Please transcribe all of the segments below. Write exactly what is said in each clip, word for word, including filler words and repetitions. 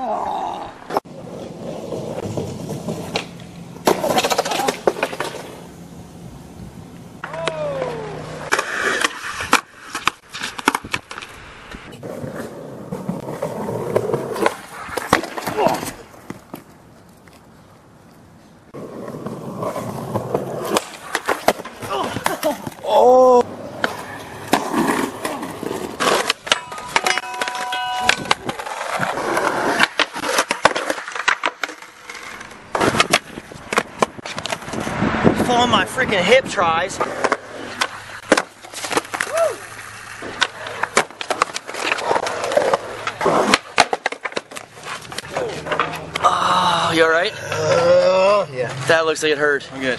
Oh! Fall on my freaking hip tries. Oh, you alright? Uh, yeah. That looks like it hurt. I'm good.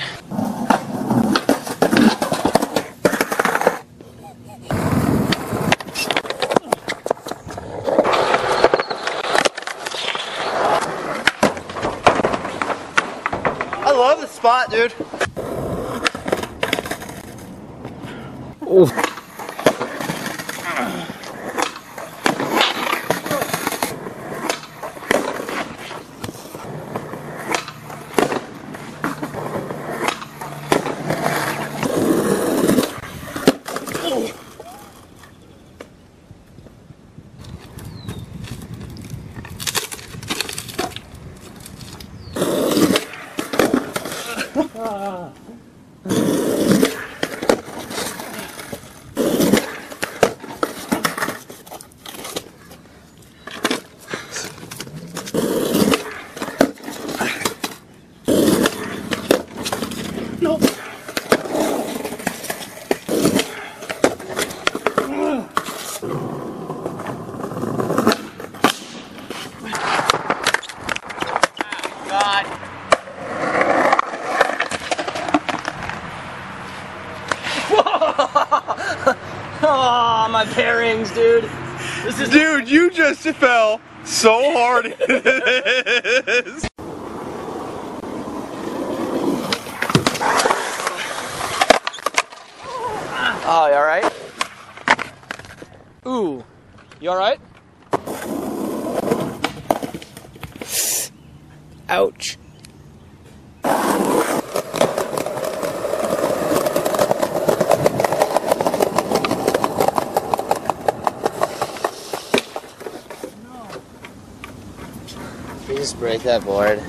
I love this spot, dude. Oh. Ah. No. God. Oh, my bearings, dude. This is dude, you just fell so hard into this. Oh, you alright? Ooh. You alright? Ouch. We just break that board.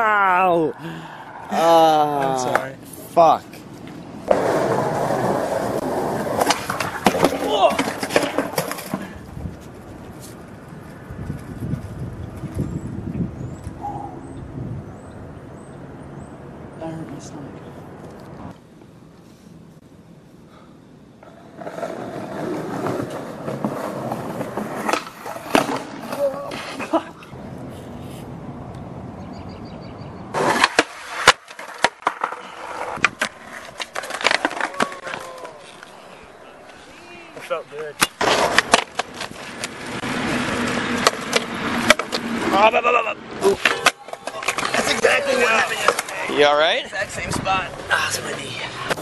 Ow! Uh, I'm sorry. Fuck. Whoa. That hurt my stomach. Felt good. That's exactly what happened yesterday. You alright? Exact same spot. Ah, it's my knee.